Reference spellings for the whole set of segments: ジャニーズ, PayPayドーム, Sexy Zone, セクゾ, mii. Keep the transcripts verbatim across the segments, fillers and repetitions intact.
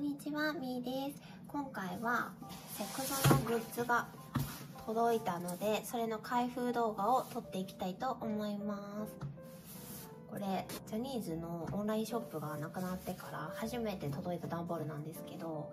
んにちは、みーです。今回はセクゾのグッズが届いたので、それの開封動画を撮っていきたいと思います。これジャニーズのオンラインショップがなくなってから初めて届いた段ボールなんですけど、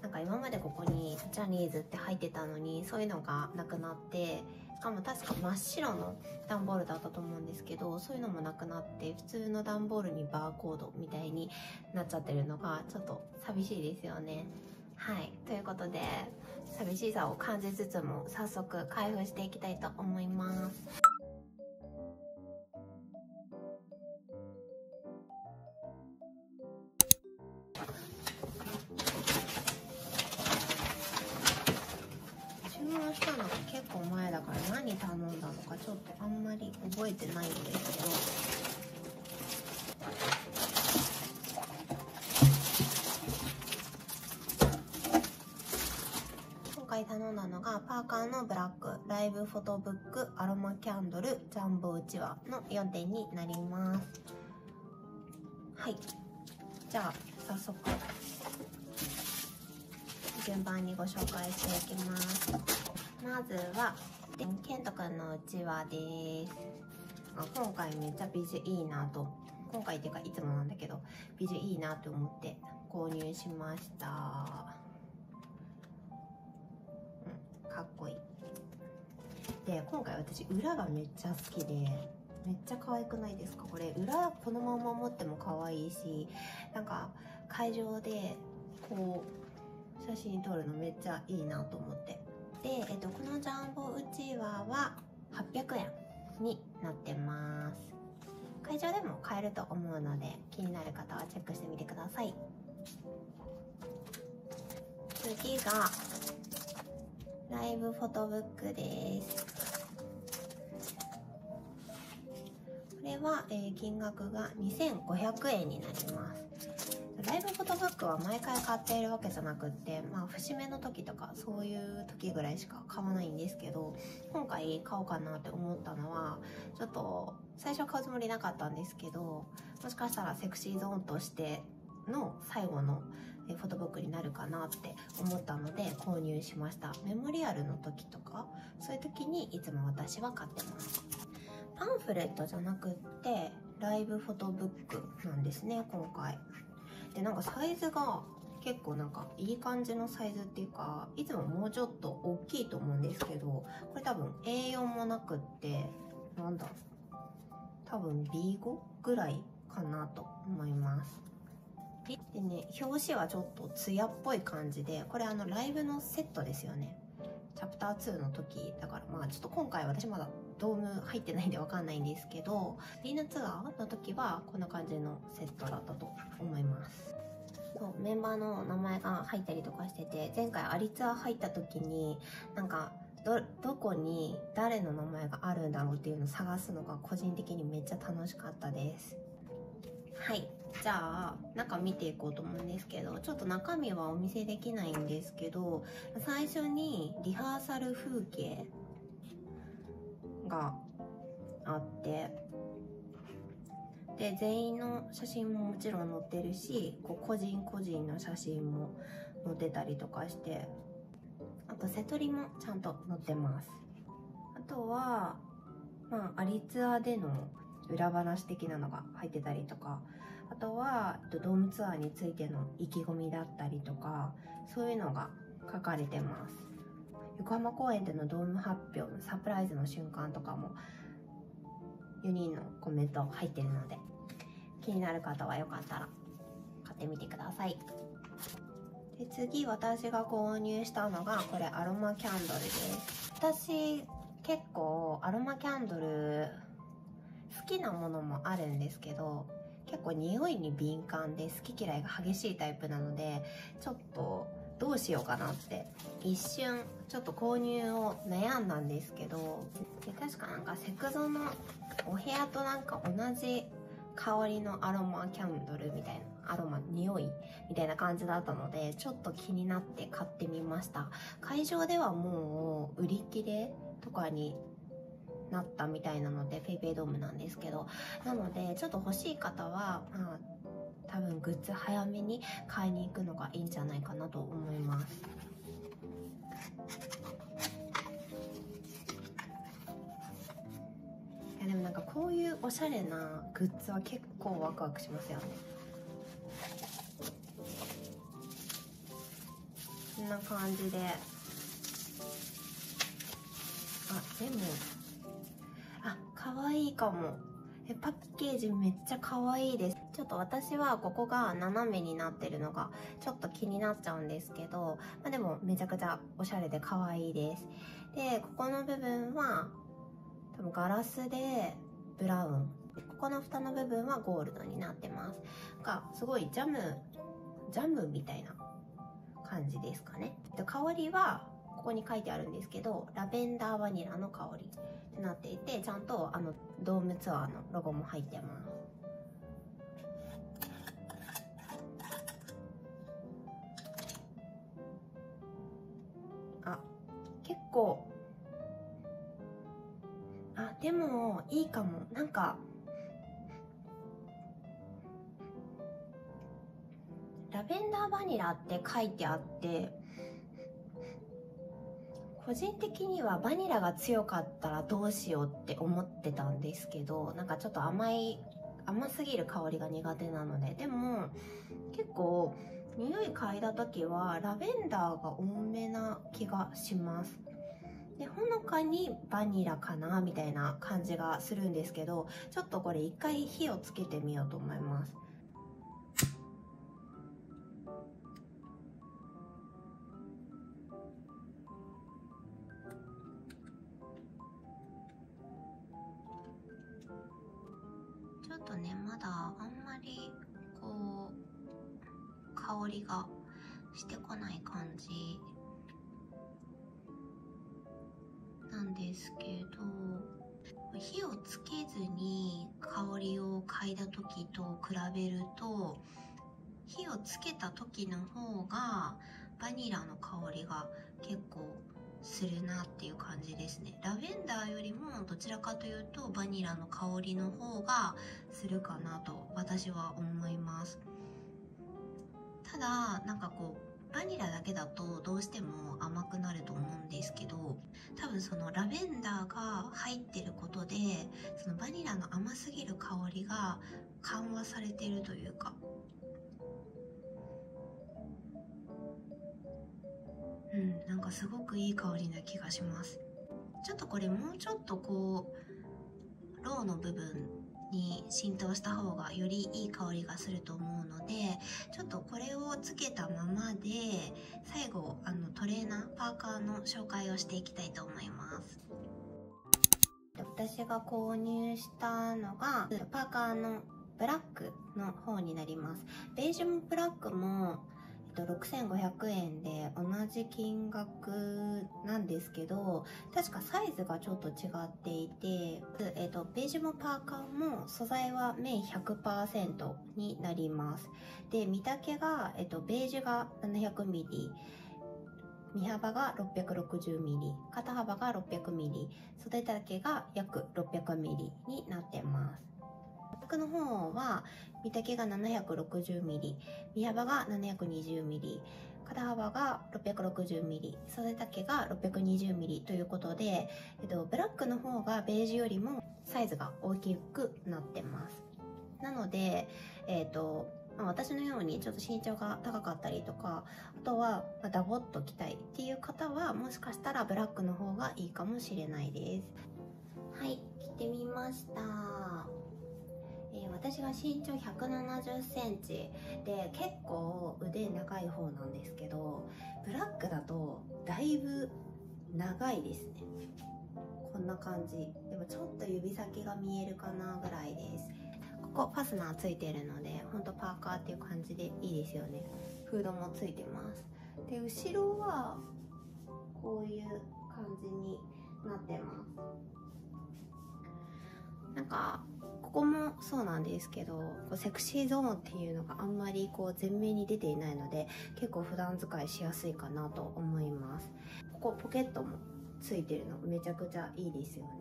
なんか今までここにジャニーズって入ってたのに、そういうのがなくなって、しかも確か真っ白の段ボールだったと思うんですけど、そういうのもなくなって普通の段ボールにバーコードみたいになっちゃってるのがちょっと寂しいですよね。はい、ということで寂しさを感じつつも早速開封していきたいと思います。したのが結構前だから何頼んだのかちょっとあんまり覚えてないんですけど、今回頼んだのがパーカーのブラック、ライブフォトブック、アロマキャンドル、ジャンボうちわのよんてんになります。はい、じゃあ早速順番にご紹介していきます。まずはケントくんのうちわです。今回めっちゃビジュいいなと、今回っていうかいつもなんだけど、ビジュいいなと思って購入しました。うん、かっこいい。で今回私裏がめっちゃ好きで、めっちゃ可愛くないですか？これ裏このまま持っても可愛いし、なんか会場でこう写真撮るのめっちゃいいなと思って。でえっと、このジャンボうちわははっぴゃくえんになってます。会場でも買えると思うので、気になる方はチェックしてみてください。次がライブフォトブックです。これは、えー、金額がにせんごひゃくえんになります。ライブフォトブックは毎回買っているわけじゃなくって、まあ、節目の時とかそういう時ぐらいしか買わないんですけど、今回買おうかなって思ったのは、ちょっと最初買うつもりなかったんですけど、もしかしたらセクシーゾーンとしての最後のフォトブックになるかなって思ったので購入しました。メモリアルの時とかそういう時にいつも私は買ってます。パンフレットじゃなくってライブフォトブックなんですね、今回。でなんかサイズが結構なんかいい感じのサイズっていうか、いつももうちょっと大きいと思うんですけど、これ多分 エーよん もなくって、なんだ多分 ビーご ぐらいかなと思います。でね、表紙はちょっとツヤっぽい感じで、これあのライブのセットですよね、チャプターツーの時だから。まあちょっと今回私まだドーム入ってないんでわかんないんですけど、みんなツアーの時はこんな感じのセットだったと思います。そうメンバーの名前が入ったりとかしてて、前回アリツアー入った時になんか ど, どこに誰の名前があるんだろうっていうのを探すのが個人的にめっちゃ楽しかったです。はい、じゃあ中見ていこうと思うんですけど、ちょっと中身はお見せできないんですけど、最初にリハーサル風景があって、で全員の写真ももちろん載ってるし、こう個人個人の写真も載ってたりとかして、あとセトリもちゃんと載ってます。あとはまあアリツアーでの裏話的なのが入ってたりとか、あとはドームツアーについての意気込みだったりとか、そういうのが書かれてます。横浜公演でのドーム発表のサプライズの瞬間とかもよにんのコメント入ってるので、気になる方はよかったら買ってみてください。で次私が購入したのがこれ、アロマキャンドルです。私結構アロマキャンドル好きなものもあるんですけど、結構匂いに敏感で好き嫌いが激しいタイプなので、ちょっとどうしようかなって一瞬ちょっと購入を悩んだんですけど、で確かなんかセクゾのお部屋となんか同じ香りのアロマキャンドルみたいな、アロマ匂いみたいな感じだったので、ちょっと気になって買ってみました。会場ではもう売り切れとかになったみたいなので、ペイペイドームなんですけど、なのでちょっと欲しい方は、まあ多分グッズ早めに買いに行くのがいいんじゃないかなと思います。いやでもなんかこういうおしゃれなグッズは結構ワクワクしますよね。こんな感じで、あ、でもあ、可愛いかも。え、パッケージめっちゃ可愛いです。ちょっと私はここが斜めになってるのがちょっと気になっちゃうんですけど、まあ、でもめちゃくちゃおしゃれで可愛いです。でここの部分は多分ガラスでブラウン、ここの蓋の部分はゴールドになってます。なんかすごいジャムジャムみたいな感じですかね。香りはここに書いてあるんですけど、ラベンダーバニラの香りってなっていて、ちゃんとあのドームツアーのロゴも入ってます。あ、結構、あ、でもいいかも。なんかラベンダーバニラって書いてあって、個人的にはバニラが強かったらどうしようって思ってたんですけど、なんかちょっと甘い甘すぎる香りが苦手なので。でも結構匂い嗅いだ時はラベンダーが多めな気がします。でほのかにバニラかなみたいな感じがするんですけど、ちょっとこれ一回火をつけてみようと思います。ちょっとね、まだあんまりこう香りがしてこない感じなんですけど、火をつけずに香りを嗅いだ時と比べると、火をつけた時の方がバニラの香りが結構するなっていう感じですね。ラベンダーよりもどちらかというとバニラの香りの方がするかなと私は思います。ただなんかこうバニラだけだとどうしても甘くなると思うんですけど、多分そのラベンダーが入ってることでそのバニラの甘すぎる香りが緩和されてるというか、うん、なんかすごくいい香りな気がします。ちょっとこれもうちょっとこうローの部分に浸透した方がよりいい香りがすると思うので、ちょっとこれをつけたままで最後あのトレーナーパーカーの紹介をしていきたいと思います。私が購入したのがパーカーのブラックの方になります。ベージュもブラックもろくせんごひゃくえんで同じ金額なんですけど、確かサイズがちょっと違っていて、えー、とベージュもパーカーも素材は綿 ひゃくパーセント になります。で身丈が、えー、とベージュが ななひゃくミリ、身幅が ろっぴゃくろくじゅうミリ、肩幅が ろっぴゃくミリ、袖丈が約 ろっぴゃくミリ になってます。服の方は身丈が ななひゃくろくじゅうミリ、身幅が ななひゃくにじゅうミリ、肩幅が ろっぴゃくろくじゅうミリ、袖丈が ろっぴゃくにじゅうミリ ということで、えっと、ブラックの方がベージュよりもサイズが大きくなってます。なので、えっとまあ、私のようにちょっと身長が高かったりとか、あとはダボっと着たいっていう方はもしかしたらブラックの方がいいかもしれないです。はい、着てみました。私は身長ひゃくななじゅっセンチで結構腕長い方なんですけど、ブラックだとだいぶ長いですね。こんな感じでもちょっと指先が見えるかなぐらいです。ここファスナーついてるのでほんとパーカーっていう感じでいいですよね。フードもついてます。で後ろはこういう感じになってます。なんかここもそうなんですけど、セクシーゾーンっていうのがあんまりこう前面に出ていないので結構普段使いしやすいかなと思います。ここポケットもついてるのめちゃくちゃいいですよね。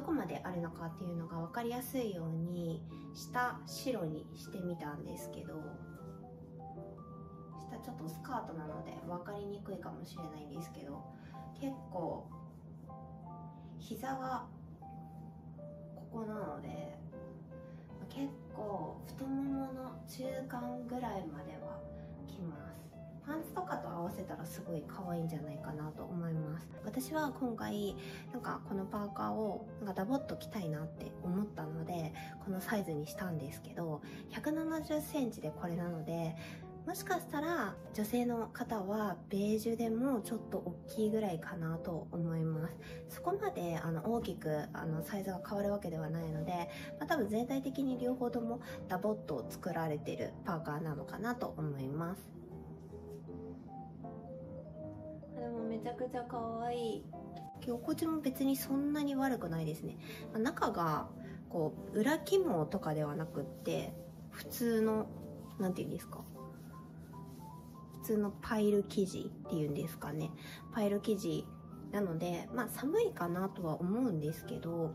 どこまであるのかっていうのが分かりやすいように下白にしてみたんですけど、下ちょっとスカートなので分かりにくいかもしれないんですけど、結構膝がここなので結構太ももの中間ぐらいまではきます。パンツとかと合わせたらすごい可愛いんじゃないかなと思います。私は今回なんかこのパーカーをなんかダボっと着たいなって思ったのでこのサイズにしたんですけど、ひゃくななじゅっセンチでこれなので、もしかしたら女性の方はベージュでもちょっと大きいぐらいかなと思います。そこまであの大きくあのサイズが変わるわけではないので、まあ、多分全体的に両方ともダボっと作られてるパーカーなのかなと思います。でもめちゃくちゃ可愛い。着心地も別にそんなに悪くないですね。中がこう裏肝とかではなくって普通のなんていうんですか、普通のパイル生地っていうんですかね、パイル生地なので、まあ、寒いかなとは思うんですけど、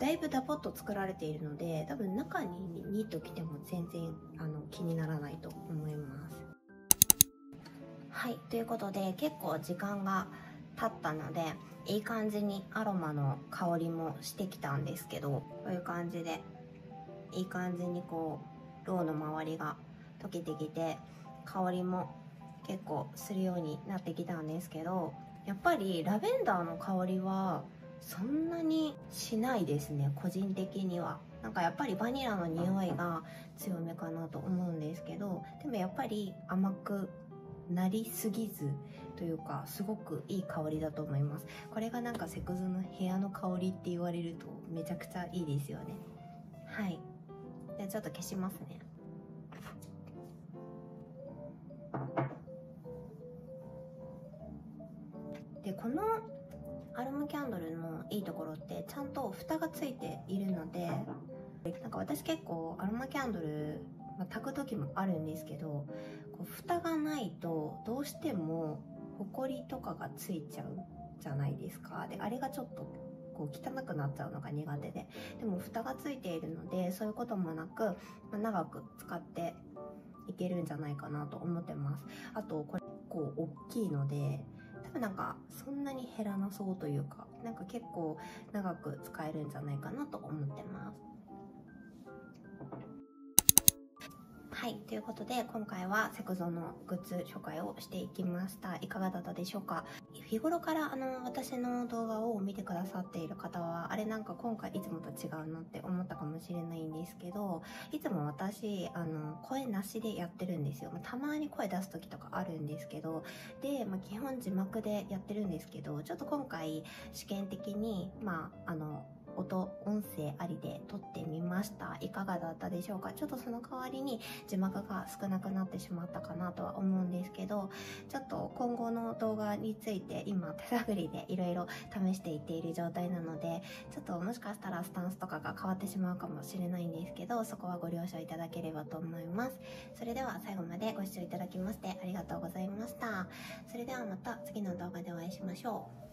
だいぶダボっと作られているので多分中にニット着ても全然あの気にならないと思います。はい、ということで結構時間が経ったのでいい感じにアロマの香りもしてきたんですけど、こういう感じでいい感じにこうロウの周りが溶けてきて香りも結構するようになってきたんですけど、やっぱりラベンダーの香りはそんなにしないですね。個人的にはなんかやっぱりバニラの匂いが強めかなと思うんですけど、でもやっぱり甘くなりすぎずというかすごくいい香りだと思います。これがなんかセクゾの部屋の香りって言われるとめちゃくちゃいいですよね。はい、じゃあちょっと消しますね。でこのアロマキャンドルのいいところってちゃんと蓋がついているので、なんか私結構アロマキャンドル、まあ、炊く時もあるんですけど、こう蓋がないとどうしてもホコリとかがついちゃうじゃないですか。であれがちょっとこう汚くなっちゃうのが苦手で、でも蓋がついているのでそういうこともなく、まあ、長く使っていけるんじゃないかなと思ってます。あとこれ結構大きいので多分なんかそんなに減らなそうというか、なんか結構長く使えるんじゃないかなと思ってます。はい、ということで今回はセクゾのグッズ紹介をしていきました。いかがだったでしょうか。日頃からあの私の動画を見てくださっている方はあれなんか今回いつもと違うなって思ったかもしれないんですけど、いつも私あの声なしでやってるんですよ。たまに声出す時とかあるんですけど、で、まあ、基本字幕でやってるんですけど、ちょっと今回試験的にまああの音、音声ありで撮ってみました。いかがだったでしょうか。ちょっとその代わりに字幕が少なくなってしまったかなとは思うんですけど、ちょっと今後の動画について今手探りでいろいろ試していっている状態なので、ちょっともしかしたらスタンスとかが変わってしまうかもしれないんですけど、そこはご了承いただければと思います。それでは最後までご視聴いただきましてありがとうございました。それではまた次の動画でお会いしましょう。